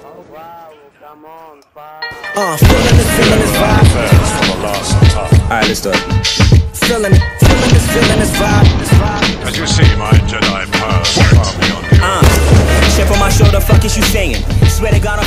Oh wow, come on, fire. Feeling this vibe. Alright, let's do it. Feeling this vibe. As you see, my Jedi power is far beyond you. Chip on my shoulder, fuck is you saying? Swear to God.